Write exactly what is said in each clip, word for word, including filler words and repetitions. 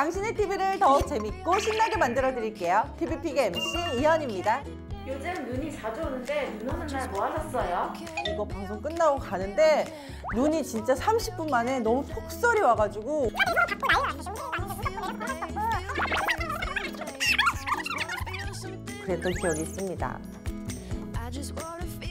당신의 티비를 더 재밌고 신나게 만들어 드릴게요. 티비픽의 엠씨 이현입니다. 요즘 눈이 자주 오는데 눈 오는 날 뭐 하셨어요? 이거 방송 끝나고 가는데 눈이 진짜 삼십 분 만에 너무 폭설이 와가지고 그랬던 기억이 있습니다.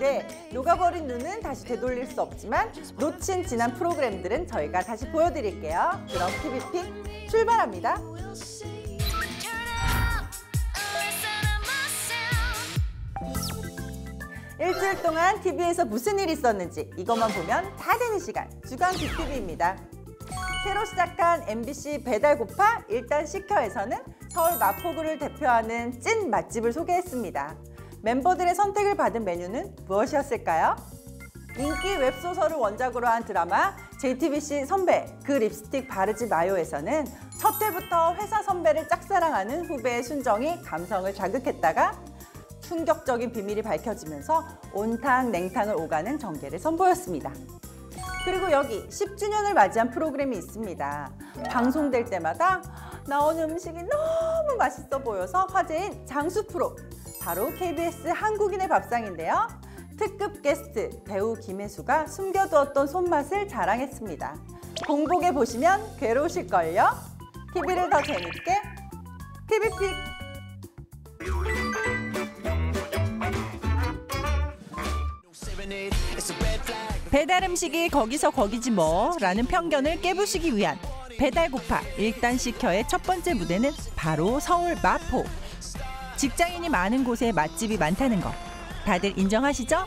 네, 녹아버린 눈은 다시 되돌릴 수 없지만 놓친 지난 프로그램들은 저희가 다시 보여드릴게요. 그럼 티비픽 출발합니다. 일주일 동안 티비에서 무슨 일이 있었는지 이것만 보면 다 되는 시간, 주간 빅티비입니다. 새로 시작한 엠비씨 배달고파 일단 시켜에서는 서울 마포구를 대표하는 찐 맛집을 소개했습니다. 멤버들의 선택을 받은 메뉴는 무엇이었을까요? 인기 웹소설을 원작으로 한 드라마 제이티비씨 선배 그 립스틱 바르지 마요에서는 첫 회부터 회사 선배를 짝사랑하는 후배의 순정이 감성을 자극했다가 충격적인 비밀이 밝혀지면서 온탕 냉탕을 오가는 전개를 선보였습니다. 그리고 여기 십 주년을 맞이한 프로그램이 있습니다. 방송될 때마다 나오는 음식이 너무 맛있어 보여서 화제인 장수 프로, 바로 케이비에스 한국인의 밥상인데요. 특급 게스트 배우 김혜수가 숨겨두었던 손맛을 자랑했습니다. 공복에 보시면 괴로우실걸요? 티비를 더 재밌게 티비픽! 배달 음식이 거기서 거기지 뭐 라는 편견을 깨부수기 위한 배달고파 일단 시켜의 첫 번째 무대는 바로 서울 마포. 직장인이 많은 곳에 맛집이 많다는 거 다들 인정하시죠?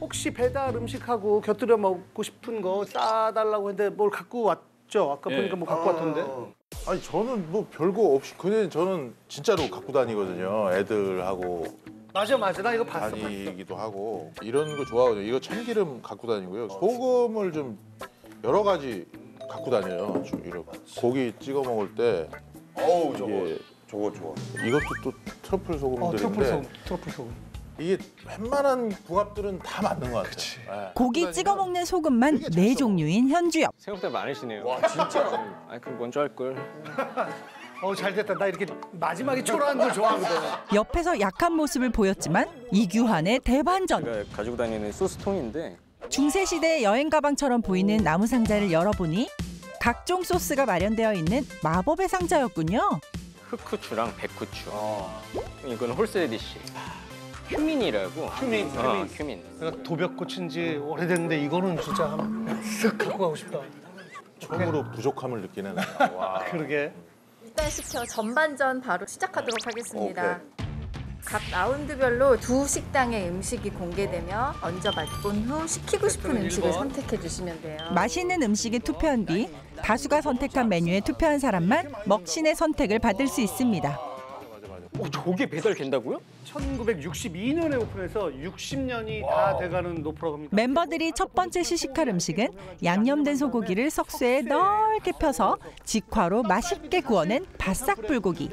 혹시 배달 음식하고 곁들여 먹고 싶은 거 싸달라고 했는데 뭘 갖고 왔죠? 아까 보니까 예. 뭐 갖고 아... 왔던데. 아니 저는 뭐 별거 없이 그냥 저는 진짜로 갖고 다니거든요. 애들하고. 맞아 맞아 나 이거 봤어. 다니기도 봤어. 하고 이런 거 좋아하거든요. 이거 참기름 갖고 다니고요. 소금을 좀 여러 가지 갖고 다녀요. 이런 고기 찍어 먹을 때. 어우 저거 저거 좋아. 이것도 또 트러플 소금들인데. 어, 트러플 소금. 트러플 소금. 이게 웬만한 궁합들은 다 맞는 것 같아요. 네. 고기 찍어 먹는 소금만 네 종류인 현주엽. 생각보다 많으시네요. 와 진짜. 아니 그럼 먼저 할 걸. 어, 잘됐다. 나 이렇게 마지막에 초라한 걸 좋아하거든. 옆에서 약한 모습을 보였지만 이규환의 대반전. 제가 가지고 다니는 소스통인데. 중세시대 여행 가방처럼 보이는 나무 상자를 열어보니 각종 소스가 마련되어 있는 마법의 상자였군요. 흑후추랑 백후추. 어. 이건 홀세디시. 큐민이라고. 큐민. 아, 큐민. 큐민. 내가 도벽 고친 지 오래됐는데 이거는 진짜 쓱 갖고 가고 싶다. 처음으로 부족함을 느끼는. 와. 그러게. 일단 시켜 전반전 바로 시작하도록 하겠습니다. 오케이. 각 라운드별로 두 식당의 음식이 공개되며 먼저 맛본 후 시키고 싶은 음식을 선택해 주시면 돼요. 맛있는 음식에 투표한 뒤 다수가 선택한 메뉴에 투표한 사람만 먹신의 선택을 받을 수 있습니다. 어, 저게 배달된다고요? 천구백육십이 년에 오픈해서 육십 년이 다 돼가는 노프로그램입니다. 멤버들이 첫 번째 시식할 음식은 양념된 소고기를 석쇠에 넓게 펴서 직화로 맛있게 구워낸 바싹 불고기.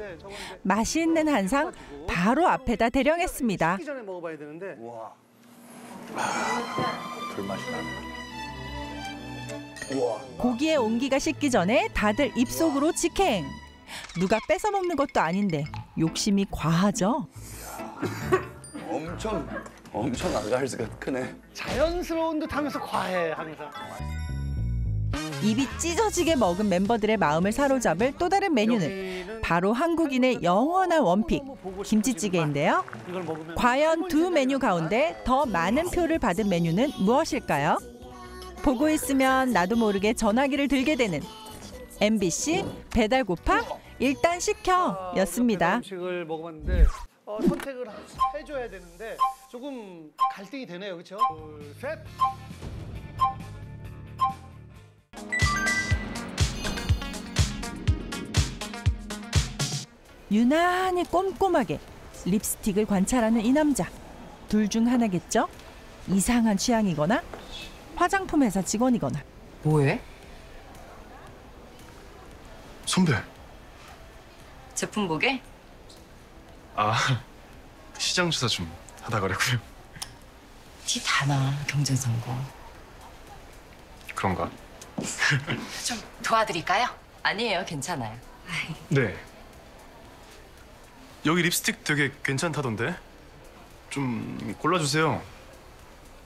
맛있는 한상 바로 앞에다 대령했습니다. 식기 전에 먹어봐야 되는데. 와, 불맛이 나네. 고기의 온기가 식기 전에 다들 입속으로 직행. 누가 뺏어 먹는 것도 아닌데 욕심이 과하죠. 엄청 엄청 아가리스가 크네. 자연스러운 듯하면서 과해 항상. 입이 찢어지게 먹은 멤버들의 마음을 사로잡을 또 다른 메뉴는 바로 한국인의 영원한 원픽 김치찌개인데요. 과연 두 메뉴 가운데 더 많은 표를 받은 메뉴는 무엇일까요? 보고 있으면 나도 모르게 전화기를 들게 되는 엠비씨 배달고파 일단 시켜였습니다. 음식을 먹어봤는데 어, 선택을 해줘야 되는데 조금 갈등이 되네요, 그렇죠? 둘, 셋. 유난히 꼼꼼하게 립스틱을 관찰하는 이 남자. 둘 중 하나겠죠? 이상한 취향이거나 화장품 회사 직원이거나. 뭐해? 선배. 제품 보게? 아, 시장 조사 좀 하다 가려고요. 티 다 나, 경쟁 선거. 그런가? 좀 도와드릴까요? 아니에요, 괜찮아요. 네. 여기 립스틱 되게 괜찮다던데? 좀 골라주세요.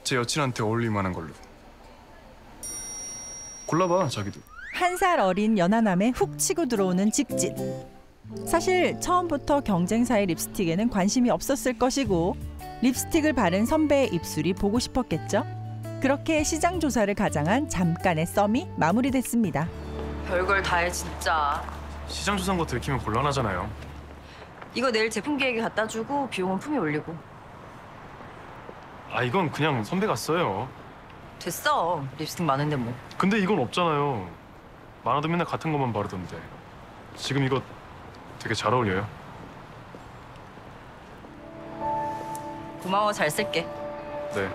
제 여친한테 어울릴만한 걸로. 골라봐, 자기도. 한 살 어린 연하남에 훅 치고 들어오는 직진. 사실 처음부터 경쟁사의 립스틱에는 관심이 없었을 것이고 립스틱을 바른 선배의 입술이 보고 싶었겠죠? 그렇게 시장 조사를 가장한 잠깐의 썸이 마무리됐습니다. 별걸 다 해, 진짜. 시장 조사한 거 들키면 곤란하잖아요. 이거 내일 제품 계획에 갖다 주고 비용은 품에 올리고. 아, 이건 그냥 선배가 써요. 됐어. 립스틱 많은데 뭐. 근데 이건 없잖아요. 많아도 맨날 같은 것만 바르던데. 지금 이거 되게 잘 어울려요. 고마워, 잘 쓸게. 네.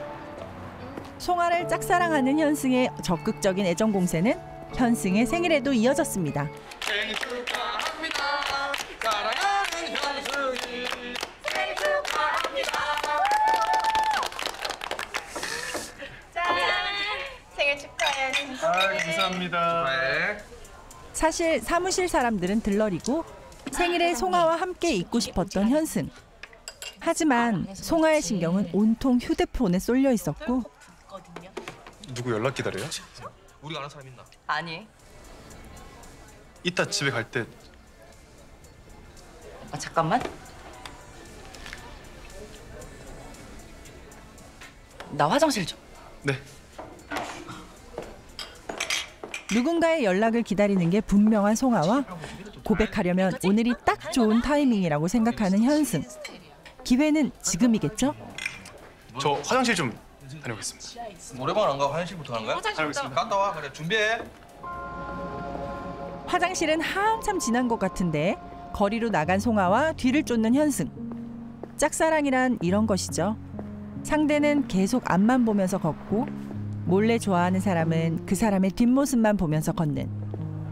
송아를 짝사랑하는 현승의 적극적인 애정 공세는 현승의 생일에도 이어졌습니다. 생일 축하합니다. 사랑하는 현승이 생일 축하합니다. 짠. 생일 축하해, 현승이. 아, 감사합니다. 네. 사실 사무실 사람들은 들러리고 생일에 송아와 함께 있고 싶었던 현승. 하지만 송아의 신경은 온통 휴대폰에 쏠려 있었고. 누구 연락 기다려요? 우리가 아는 사람 있나? 아니. 이따 집에 갈 때. 아, 잠깐만. 나 화장실 좀. 네. 누군가의 연락을 기다리는 게 분명한 송아와 고백하려면 오늘이 딱 좋은 타이밍이라고 생각하는 현승. 기회는 지금이겠죠? 저 화장실 좀 다녀오겠습니다. 노래방 안 가고 화장실부터 가는 거야? 다녀오겠습니다. 갔다 와. 그래, 준비해. 화장실은 한참 지난 것 같은데 거리로 나간 송아와 뒤를 쫓는 현승. 짝사랑이란 이런 것이죠. 상대는 계속 앞만 보면서 걷고 몰래 좋아하는 사람은 그 사람의 뒷모습만 보면서 걷는.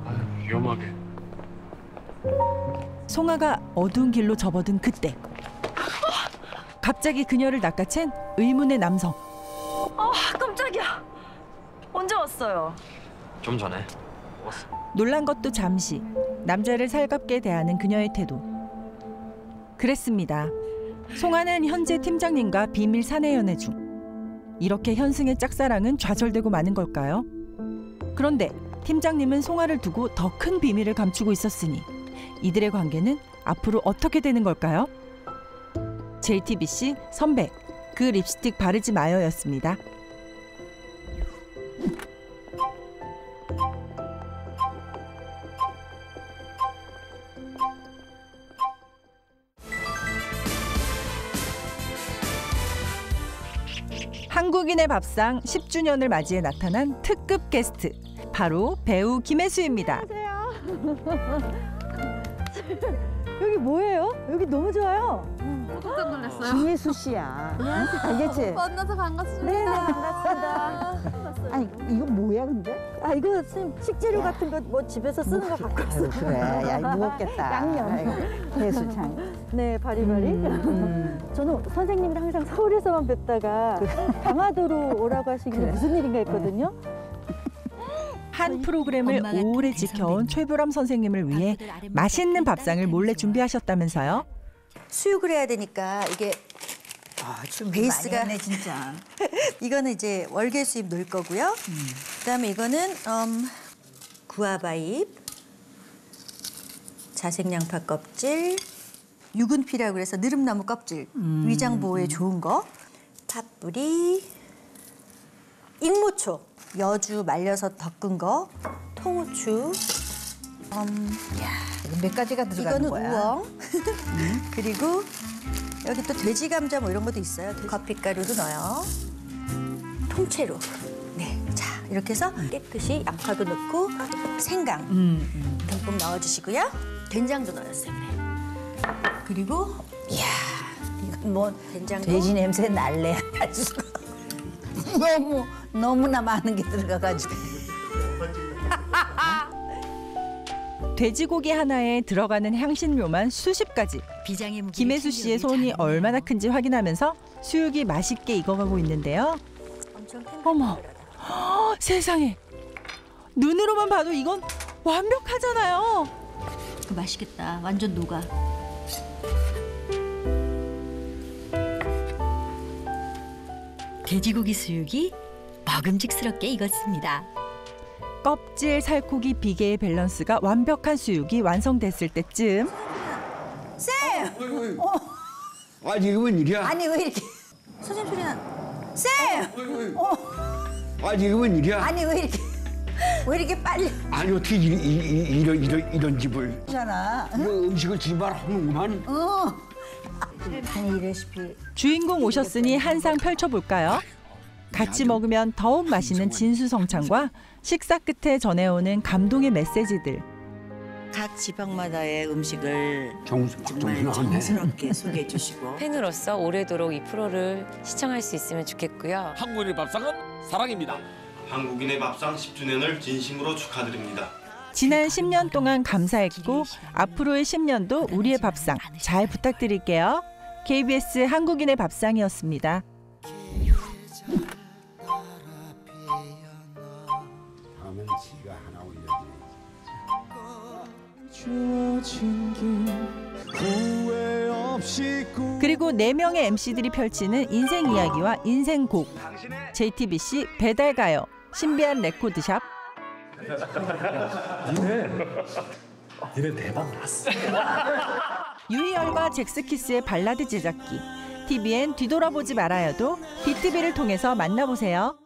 아유, 위험하게. 송아가 어두운 길로 접어든 그때. 갑자기 그녀를 낚아챈 의문의 남성. 아, 깜짝이야. 언제 왔어요? 좀 전에 왔어. 놀란 것도 잠시. 남자를 살갑게 대하는 그녀의 태도. 그랬습니다. 송아는 현재 팀장님과 비밀 사내 연애 중. 이렇게 현승의 짝사랑은 좌절되고 마는 걸까요? 그런데 팀장님은 송아를 두고 더 큰 비밀을 감추고 있었으니 이들의 관계는 앞으로 어떻게 되는 걸까요? 제이티비씨 선배 그 립스틱 바르지 마요였습니다. 한국인의 밥상 십 주년을 맞이해 나타난 특급 게스트. 바로 배우 김혜수입니다. 안녕하세요. 여기 뭐예요? 여기 너무 좋아요. 깜짝 놀랐어요. 김혜수 씨야. 알겠지? 만나서 반갑습니다. 네, 반갑습니다. 아니, 이거 뭐야 근데? 아, 이거 식재료 야. 같은 거 뭐 집에서 쓰는 거 갖고 왔어. 그래, 야, 무겁겠다. 양념. 배수창. 네, 바리바리. 음. 저는 선생님을 항상 서울에서만 뵙다가 강화도로 오라고 하시길래 그래. 무슨 일인가 했거든요. 네. 한 프로그램을 오래 지켜온 최불암 선생님을 위해 맛있는 밥상을 몰래 준비하셨다면서요? 수육을 해야 되니까 이게 아, 베이스가 많이 하네, 진짜. 이거는 이제 월계수잎 넣을 거고요. 음. 그다음에 이거는 음, 구아바잎, 자색양파 껍질, 유근피라고 해서 느릅나무 껍질, 음. 위장 보호에 좋은 거, 팥뿌리, 익모초. 여주 말려서 덮은 거, 통후추, 음, 야, 몇 가지가 들어가는 거야? 이거는 우엉, 음? 그리고 여기 또 돼지 감자 뭐 이런 것도 있어요. 커피가루도 넣어요. 통째로. 네, 자 이렇게 해서 깨끗이 양파도 넣고 생강 음, 음. 듬뿍 넣어주시고요. 된장도 넣었어요. 그리고 이야, 뭐 된장도. 돼지 냄새 날래 가지고 너무. 너무나 많은 게 들어가가지고. 돼지고기 하나에 들어가는 향신료만 수십 가지. 김혜수 씨의 손이 얼마나 큰지 확인하면서 수육이 맛있게 익어가고 있는데요. 어머, 허, 세상에. 눈으로만 봐도 이건 완벽하잖아요. 그거 맛있겠다. 완전 녹아. 돼지고기 수육이 먹음직스럽게 익었습니다. 껍질, 살코기, 비계의 밸런스가 완벽한 수육이 완성됐을 때쯤. 쌤! 어, 어. 아니, 이거 웬일이야? 아니, 왜 이렇게. 선생님 소리나. 쌤! 어, 어. 아니, 이거 웬일이야? 아니, 왜 이렇게. 왜 이렇게 빨리. 아니, 어떻게 이, 이, 이, 이런, 이런, 이런 집을. 그잖아. 응? 음식을 지발하는구만. 어. 주인공 오셨으니 한 상 펼쳐볼까요? 같이 먹으면 더욱 맛있는 진수성찬과 식사 끝에 전해오는 감동의 메시지들. 각 지방마다의 음식을 정수, 정말 정성스럽게 소개해 주시고 팬으로서 오래도록 이 프로를 시청할 수 있으면 좋겠고요. 한국인의 밥상은 사랑입니다. 한국인의 밥상 십 주년을 진심으로 축하드립니다. 지난 십 년 동안 감사했고 앞으로의 십 년도 우리의 밥상 잘 부탁드릴게요. 케이비에스 한국인의 밥상이었습니다. 그리고 네 명의 엠씨들이 펼치는 인생 이야기와 인생곡, 제이티비씨 배달가요, 신비한 레코드샵. 니네, 니네 대박 났어. 유희열과 잭스키스의 발라드 제작기, 티비엔 뒤돌아보지 말아요도 비티비를 통해서 만나보세요.